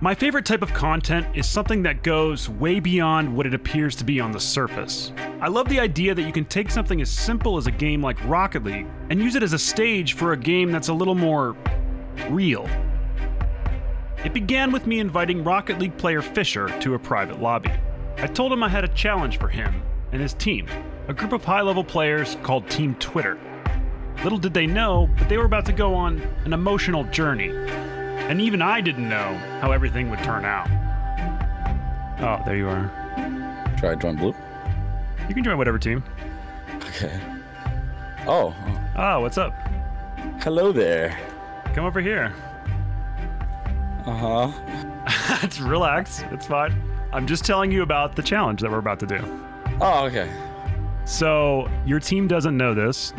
My favorite type of content is something that goes way beyond what it appears to be on the surface. I love the idea that you can take something as simple as a game like Rocket League and use it as a stage for a game that's a little more real. It began with me inviting Rocket League player Fisher to a private lobby. I told him I had a challenge for him and his team, a group of high-level players called Team Twitter. Little did they know, but they were about to go on an emotional journey. And even I didn't know how everything would turn out. Oh, there you are. Try to join blue? You can join whatever team. Okay. Oh. Oh, what's up? Hello there. Come over here. Uh-huh. It's relax. It's fine. I'm just telling you about the challenge that we're about to do. Oh, okay. So your team doesn't know this,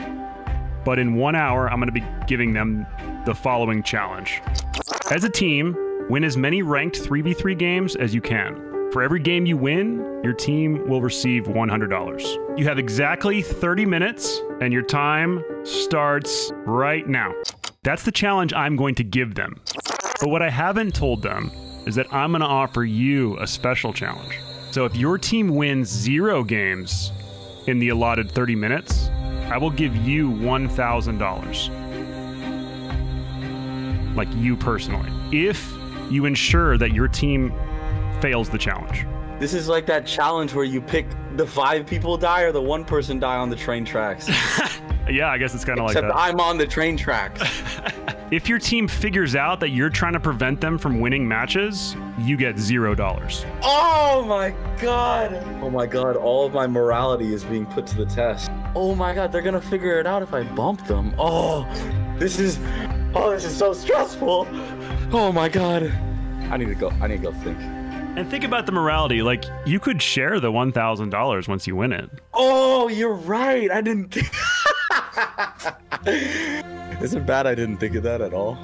but in 1 hour, I'm going to be giving them the following challenge. As a team, win as many ranked 3v3 games as you can. For every game you win, your team will receive $100. You have exactly 30 minutes, and your time starts right now. That's the challenge I'm going to give them. But what I haven't told them is that I'm going to offer you a special challenge. So if your team wins 0 games in the allotted 30 minutes, I will give you $1,000. Like you personally, if you ensure that your team fails the challenge. This is like that challenge where you pick the 5 people die or the 1 person die on the train tracks. Yeah, I guess it's kind of like that. Except I'm on the train tracks. If your team figures out that you're trying to prevent them from winning matches, you get $0. Oh my God. Oh my God, all of my morality is being put to the test. Oh my God, they're gonna figure it out if I bump them. Oh, this is so stressful. Oh my God. I need to go think. And think about the morality. Like, you could share the $1,000 once you win it. Oh, you're right. I didn't think. Is it bad I didn't think of that at all?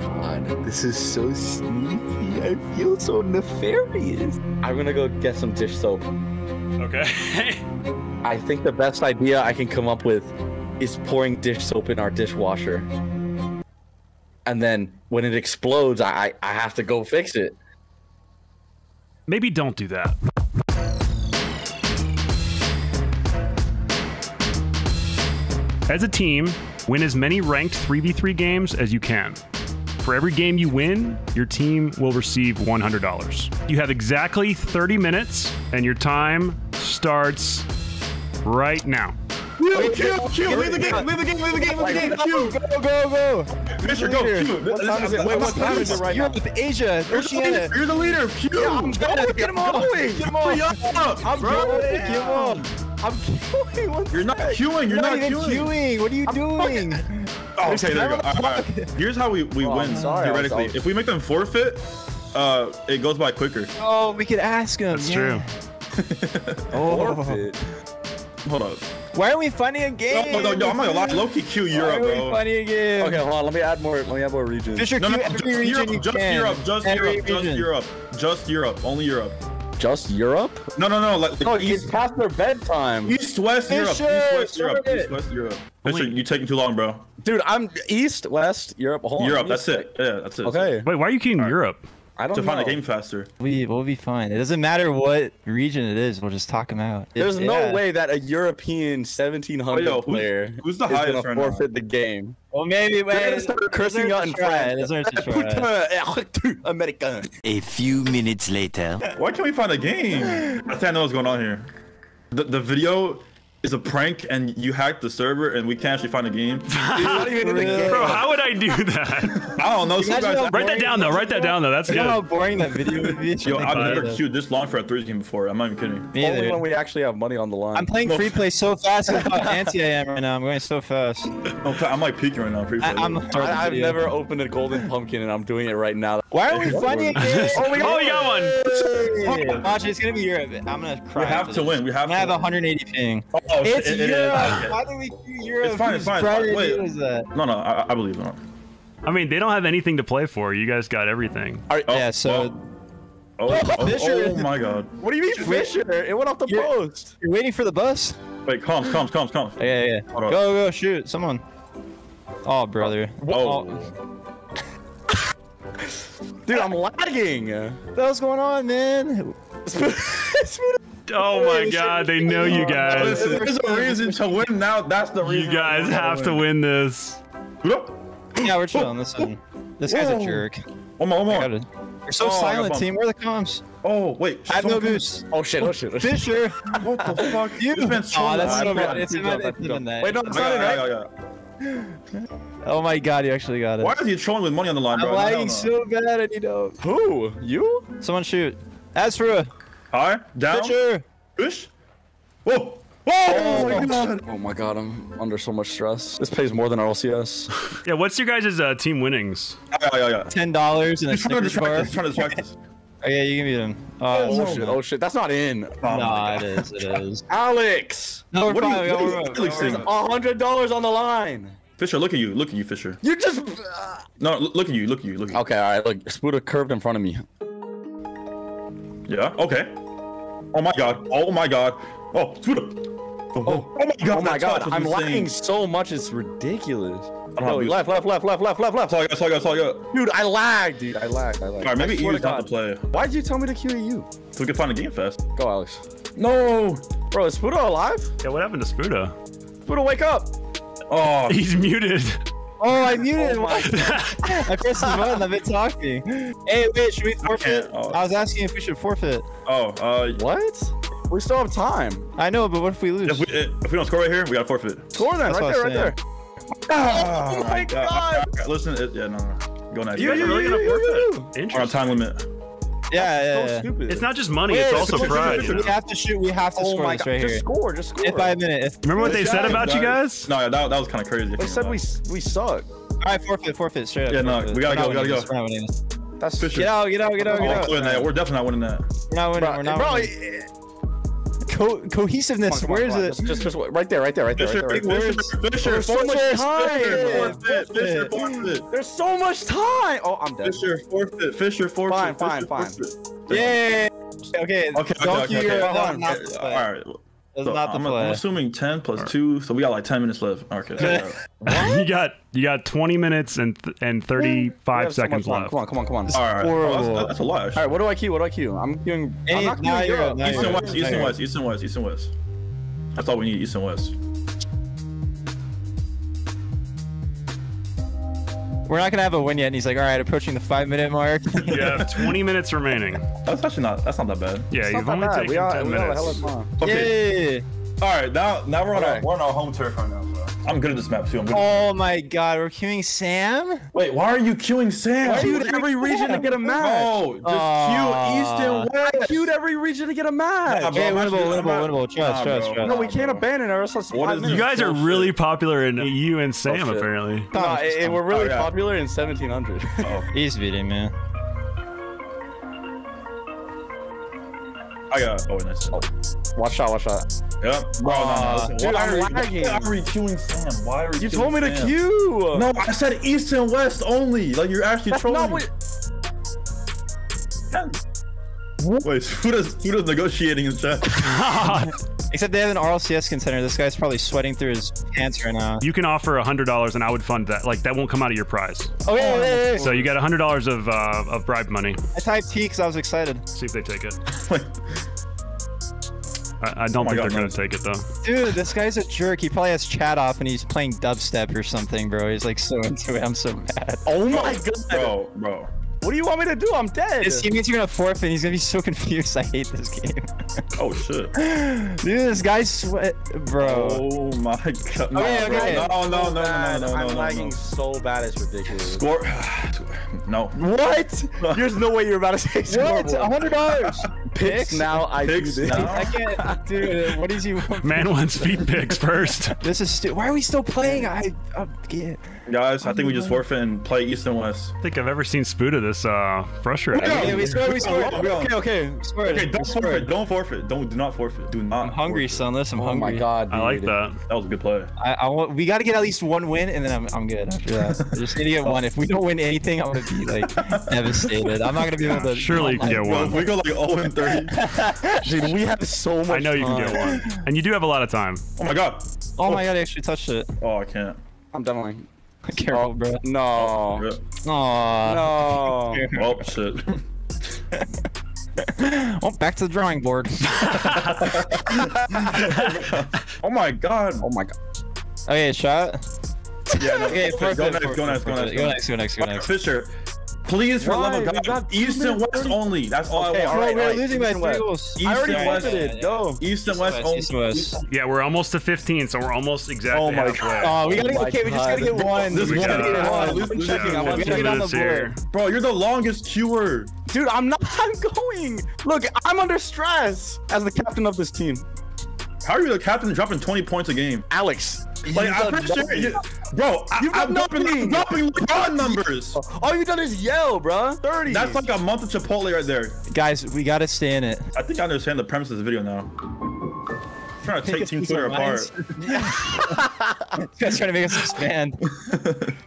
God, this is so sneaky. I feel so nefarious. I'm gonna go get some dish soap. Okay. I think the best idea I can come up with is pouring dish soap in our dishwasher. And then when it explodes, I have to go fix it. Maybe don't do that. As a team, win as many ranked 3v3 games as you can. For every game you win, your team will receive $100. You have exactly 30 minutes, and your time starts right now. Q, leave the game. Go. Fisher, go. Q. What time is it right now? You're with Asia, Oceania. You're the leader. Q. Get them all. I'm going. You're not even queuing. What are you doing? Oh, okay, there you go. Right. Here's how we win, theoretically. If we make them forfeit, it goes by quicker. Oh, we could ask them. That's true. Forfeit. Hold up. Why are we fighting a game? No, I'm not gonna lie. Low-key Q Europe, bro. Why are we fighting a game? Okay, hold on. Let me add more regions. Fisher, Q every region you can. Just Europe. Only Europe. Just Europe? No. Like it's past their bedtime. East-West Europe. Fisher, you're taking too long, bro. Dude, I'm East-West Europe. Hold on. Europe, that's it. Yeah, that's it. Okay. Wait, why are you keeping Europe? I don't know. To find a game faster. We'll be fine. It doesn't matter what region it is. We'll just talk them out. There's no way that a European 1700 player who's the highest is going to forfeit the game. Well, maybe. They're going to start cursing out in France. A few minutes later. Why can't we find a game? I think I know what's going on here. The video is a prank, and you hacked the server, and we can't actually find a game. Not even in the game. Bro, how would I do that? I don't know. Write that down, though. That's good. You know how boring that video would be? Yo, I've never queued this long for a 3 game before. I'm not even kidding. Only when we actually have money on the line. I'm playing free play so fast. That's how anti I am right now. I'm going so fast. I'm like peaking right now. Free play. I've never opened a golden pumpkin, and I'm doing it right now. Why are we fighting a game? Oh, we got one. Machi, it's going to be Europe. I'm going to cry. We have to win. We have to. I have 180 ping. Oh, it's Europe. Why do we do Europe? It's fine. Wait. No, I believe not. I mean, they don't have anything to play for. You guys got everything. Oh my God. What do you mean, Fisher? It went off the post. You're waiting for the bus? Wait, comms. Yeah. Go, shoot. Someone. Oh, brother. Oh. Dude, I'm lagging. What the hell's going on, man? Oh my god, they know you guys. There's a reason to win now. That's the reason. You guys have to win this. Yeah, we're chilling. Listen, this guy's a jerk. One more, one more. You're so silent, team. Where are the comms? Oh, wait. I have no boost. Oh, shit. Oh, shit. Fisher. What the fuck? You've been so bad. It's not in that. Wait, no, it's not in that. Oh my god, you actually got it. Why are you trolling with money on the line, bro? I'm lagging so bad, I need help. Who? You? Someone shoot. Azra. Hi. Down. Fisher. Push. Whoa. Oh my god. Oh my god, I'm under so much stress. This pays more than RLCS. Yeah, what's your guys' team winnings? $10 and a Snickers bar. Just trying to distract us. Oh yeah, you can beat him. Oh shit, oh shit. That's not in. Oh, nah, it is, it is. Alex! No, we're fine. There's $100 on the line. Fisher, look at you, Fisher. You just... No, look at you. Okay, alright, look, Spooda curved in front of me. Yeah, okay. Oh my god, Oh, Spooda! Oh my god, I'm lagging so much, it's ridiculous. No, left. Sorry, dude, I lagged, dude. I lagged. Alright, maybe EU's not the play. Why'd you tell me to queue EU? So we could find a game fast. Go, Alex. No! Bro, is Spooda alive? Yeah, what happened to Spooda? Spooda, wake up! Oh, he's muted. Oh, I muted him. I pressed the button. I've been talking. Hey, wait, should we forfeit? I was asking if we should forfeit. Oh, what? We still have time. I know, but what if we lose? If we don't score right here, we gotta forfeit. Score then, right there. Oh my god! Listen, yeah, no. Go next. You're really gonna forfeit? We're on time limit. Yeah, that's so stupid. It's not just money, it's also pride. You know? We have to shoot, we have to score this right here. Just score. If remember what they said about you guys? No, that was kind of crazy. They said we suck. All right, forfeit, straight up. Yeah, no, we gotta go, That's Fisher. Get out. We're definitely not winning that. We're not winning. Cohesiveness, where is it? Just right there. There's so much time. There's so much time. Oh, I'm dead. Fisher forfeit. Fine. Yeah. Okay. Alright. I'm assuming 10 plus 2, so we got like 10 minutes left. Okay. You got 20 minutes and 35 seconds left. Come on. Alright, that's a lot. Alright, what do I queue? I'm queuing. East and West. That's all we need, East and West. We're not gonna have a win yet, and he's like, "All right, approaching the 5-minute mark." You have 20 minutes remaining. That's actually not that bad. Yeah, you've only taken 10 minutes. Okay. Yay! All right, now we're on our home turf right now. So. I'm good at this map too. Oh my god, we're queuing Sam? Wait, why are you queuing Sam? I queued every region to get a match. Oh, just queue East and West. I queued every region to get a match. Nah, hey, winnable. Trust. No, we can't abandon our RLCS. You guys are really popular in EU and Sam apparently. Nah, we're really popular in 1700. Oh. He's beating, man. I got nice. Watch out. Yep. No. Dude, I'm lagging. I'm re-queuing Sam. Why are you told me Sam? To queue. No, I said East and West only. Like, you're actually trolling. Wait, Spooda's negotiating his chat. Except they have an RLCS contender. This guy's probably sweating through his pants right now. You can offer $100 and I would fund that. Like, that won't come out of your prize. Oh, yeah. So you got $100 of bribe money. I typed T because I was excited. See if they take it. I don't think they're going to take it, though. Dude, this guy's a jerk. He probably has chat off and he's playing dubstep or something, bro. He's like so into it. I'm so mad. Oh, my God. Bro. What do you want me to do? I'm dead. This teammates are gonna forfeit. He's gonna be so confused. I hate this game. Oh shit. Dude, this guy sweat, bro. Oh my god. No, okay. No. I'm lagging so bad. It's ridiculous. Score. No. What? There's no way you're about to say score. What? $100. Picks now. I can't. Dude, what is he? Man wants feet picks first. This is stupid. Why are we still playing? I get. Guys, I think we just forfeit and play East and West. I think I've ever seen Spooda this frustrated. Yeah, we scored. Okay. Okay, don't forfeit. Do not forfeit. Do not. I'm hungry, son. Listen, I'm hungry. Oh my god, dude. I like that. That was a good play. We got to get at least one win, and then I'm good after that. I just need to get one. If we don't win anything, I'm gonna be like devastated. I'm not gonna be able to. Surely you can get one. If we go like 0-30. Dude, we have so much. I know you can get one, and you do have a lot of time. Oh my god. Oh my god, I actually touched it. Oh, I can't. I'm done. Careful, oh, bro. No. Yeah. Aww. No. Oh, shit. Oh, back to the drawing board. Oh my god. Oh my god. Okay, shot. Yeah, no, okay, go next. Fisher, please, for love of God, East and West only. That's all I want. Right, we're losing by West. I already wanted it. Go. East and West only. Yeah, we're almost to 15, so we're almost exactly. Oh my god. Oh, we gotta. Okay, we just gotta get one. This one. I gotta get on the board. Bro, you're the longest queuer. Dude, I'm not. I'm going. Look, I'm under stress as the captain of this team. How are you the captain dropping 20 points a game? Alex. Like, I'm sure you, bro, I'm dropping LeBron numbers. All you've done is yell, bro. 30. That's like a month of Chipotle right there. Guys, we got to stay in it. I think I understand the premise of this video now. I'm trying to take Team Twitter apart. Guys trying to make us expand.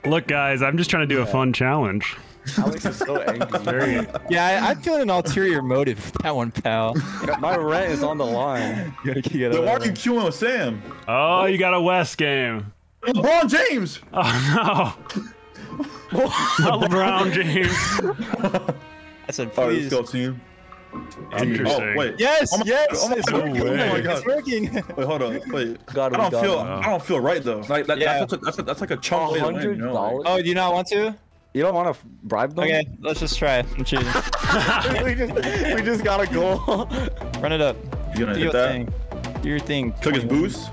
Look, guys, I'm just trying to do a fun challenge. Alex is so angry. Yeah, I feel an ulterior motive with that one, pal. My rent is on the line. You gotta get out. Why are you queuing with Sam? Oh, you got a West game. LeBron James! Oh, no. LeBron James. I said, please. All right, let's go, team. Interesting. Oh, wait. Yes, yes. Oh, my God. It's working. Wait, hold on. Wait. God, I don't feel right, though. Like, that's like a chunk of $100. You know, like. Oh, do you not want to? You don't want to bribe them? Okay, let's just try it. I'm cheating. we just got a goal. Run it up. You gonna hit that? Do your thing. Took his boost.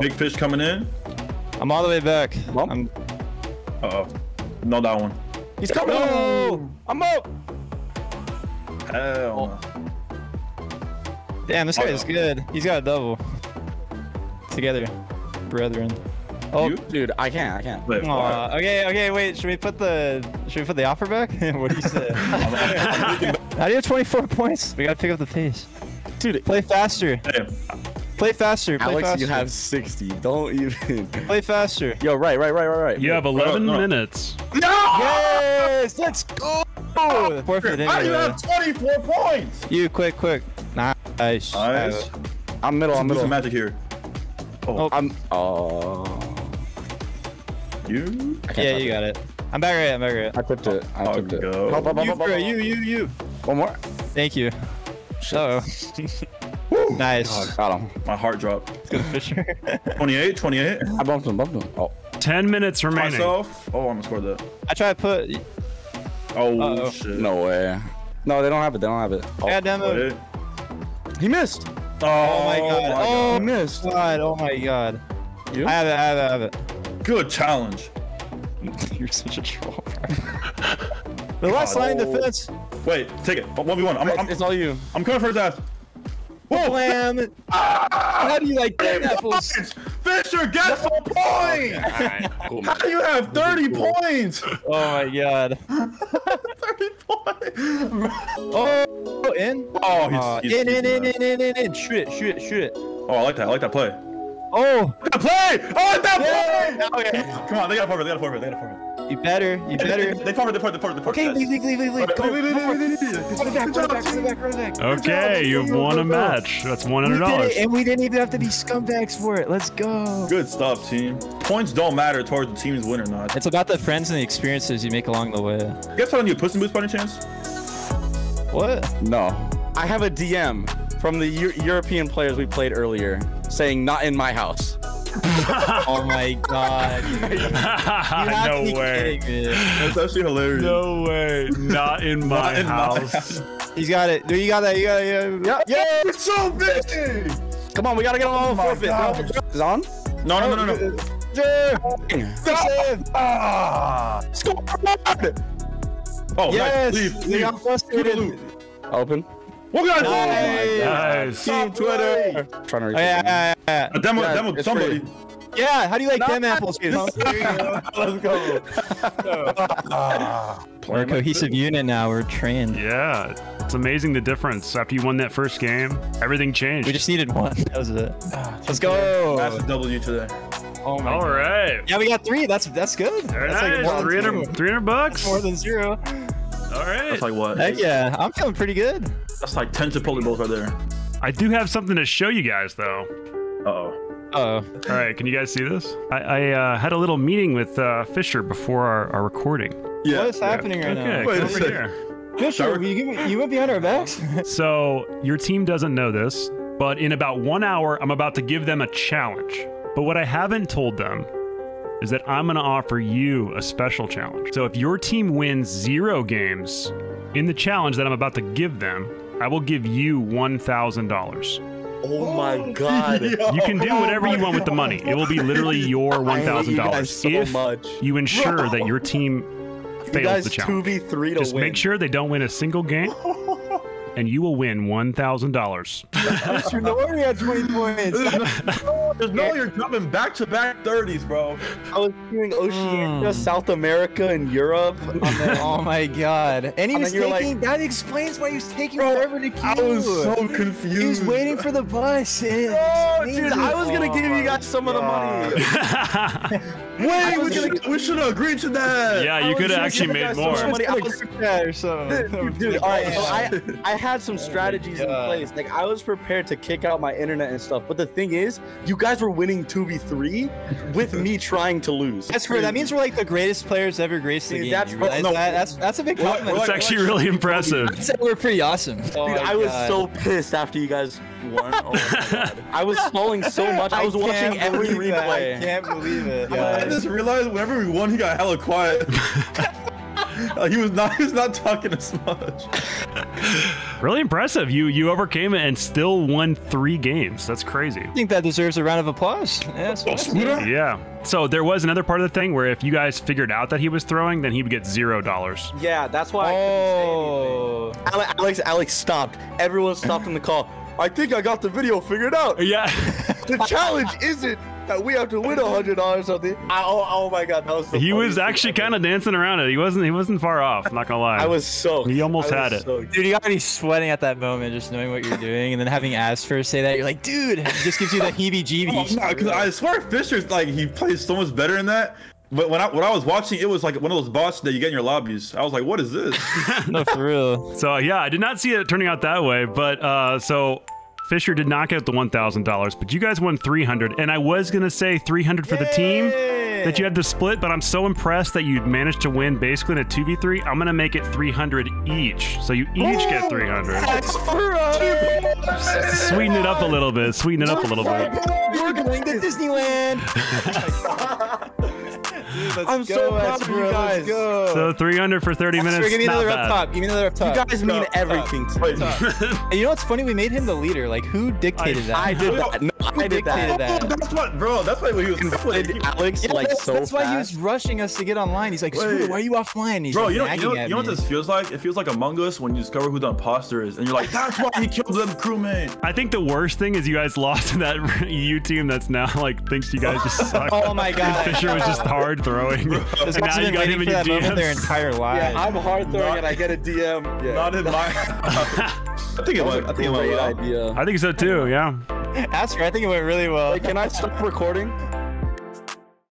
Big fish coming in. I'm all the way back. I'm... Uh-oh. No, that one. He's coming up. I'm up. Hell. Damn, this guy is good. He's got a double. Together, brethren. Oh, dude, I can't. Wait, okay, wait. Should we put the offer back? What do you say? I do have 24 points. We gotta pick up the pace, dude. Play faster. Play faster, Alex. You have 60. Don't even. Play faster. Yo, right. You have 11 minutes. No. Yes, let's go. You have 24 points. You quick. Nice. I'm middle. Some magic here. Yeah, you got it. I'm back right. I clipped it. I clipped it. You. One more. Thank you. Uh-oh. Woo. Nice. Got him. My heart dropped. Let's go to Fisher. 28. I bumped him. Oh. 10 minutes remaining. Myself. Oh, I'm gonna score that. I try to put. Oh, shit. No way. No, they don't have it. Oh, God damn it. He missed. Oh my god. Oh, he missed. Oh my god. You? I have it. Good challenge. You're such a troll. The last line defense. Wait, take it. 1v1. It's all you. I'm coming for his ass. Whoa! Blam. How do you like that? Fisher gets a point! Right. Cool, how do you have 30 points? Oh my god. 30 points! Oh, in? Oh, he's in. Shoot it. Oh, I like that play. Oh! I like that play! Okay. Come on, they gotta forward. You better. They forward. Okay, leave. Okay, you've won a match. That's $100. And we didn't even have to be scumbags for it. Let's go. Good stuff, team. Points don't matter towards the team's win or not. It's about the friends and the experiences you make along the way. You guys telling you a Puss in Boots by any chance? What? No. I have a DM from the European players we played earlier saying, not in my house. Oh my god. No way. That's actually hilarious. No way. Not in my house. He's got it. Dude, you got that. Yeah, it's so big. Come on, we gotta get him all forfeit. Is on? No. Score! Oh, yes. Nice. Leave. I'm frustrated. Open. What guys? Nice. Team Twitter. Trying to reach yeah. A demo with somebody. Free. Yeah, how do you like them apples? Let's go. We're a cohesive unit now. We're trained. Yeah, it's amazing the difference. After you won that first game, everything changed. We just needed one. That was it. Let's go. That's a W today. Oh my God. All right. Yeah, we got 3. That's good. Very nice. Like $300. That's more than 0. All right. That's like what? Heck yeah, I'm feeling pretty good. That's like 10 Chipotle bowls right there. I do have something to show you guys, though. Uh-oh. All right, can you guys see this? I had a little meeting with Fisher before our recording. Yeah. What is happening right now? Wait, over here. Fisher, you went behind our backs? So your team doesn't know this, but in about 1 hour, I'm about to give them a challenge. But what I haven't told them is that I'm gonna offer you a special challenge. So if your team wins 0 games in the challenge that I'm about to give them, I will give you $1,000. Oh my God. Yo. You can do whatever you want with the money. It will be literally your $1,000 if you ensure that your team fails the challenge. 2v3 to just win. Make sure they don't win a single game, and you will win $1,000. You know we had 20 points. There's no way you're coming back-to-back 30s, bro. I was doing Oceania, South America, and Europe. And then, oh my God. And he was taking, like, that explains why he was taking forever to queue. I was so confused. He was waiting for the bus. Oh, dude, I was going to give you guys some of the money. Wait, we should have agreed to that. Yeah, you could have actually made more. Dude, all right, so I had some strategies in place. Like, I was prepared to kick out my internet and stuff. But the thing is, you guys were winning 2v3 with me trying to lose. That's true. That means we're like the greatest players to ever grace the game. That's a big compliment. It's actually really impressive. I'd say we're pretty awesome. Dude, I was so pissed after you guys won. Oh my God. I was stalling so much. I was watching every replay. I can't believe it. Yeah. I just realized whenever we won, he got hella quiet. He was not talking as much. Really impressive. You overcame it and still won 3 games. That's crazy. I think that deserves a round of applause. Yeah. Yeah. So there was another part of the thing where if you guys figured out that he was throwing, then he would get $0. Yeah, that's why I couldn't say anything. Alex stopped. Everyone stopped in the call. I think I got the video figured out. Yeah. The challenge isn't that we have to win $100 or something. Oh my God, that was. He was actually kind of dancing around it. He wasn't far off. I'm not gonna lie. I was so. He almost had it. So, dude, you got me sweating at that moment, just knowing what you're doing, and then having Asper say that, you're like, dude, it just gives you the heebie-jeebies. No, because I swear Fisher's like he plays so much better in that. But when I was watching, it was like one of those bots that you get in your lobbies. I was like, what is this? No, for real. So yeah, I did not see it turning out that way, but so. Fisher did not get the $1,000, but you guys won $300, and I was gonna say $300 for the team that you had to split, but I'm so impressed that you'd managed to win basically in a 2v3. I'm gonna make it $300 each, so you each get $300. Sweeten it up a little bit. Sweeten it up a little bit. You're going to Disneyland. Dude, I'm so proud of you guys. So 300 for 30 minutes. Give me another up top. Give me another up top. You guys mean everything to me. You know what's funny? We made him the leader. Like, who dictated that? I did that. No, I did that. That's what, bro. That's why he was inflated. Alex, like, so that's why he was rushing us to get online. He's like, Spooda, why are you offline? He's you know what this feels like? It feels like Among Us when you discover who the imposter is, and you're like, that's why he killed them crewmate. I think the worst thing is you guys lost to that EU team that's now like thinks you guys just suck. Oh my God. Fisher was just hard throwing. And now you got him in your DMs their entire life. Yeah, I'm hard throwing and I get a DM. Yeah. Not in my I think it went well. I think so too, yeah. Asper, I think it went really well. Hey, can I stop recording?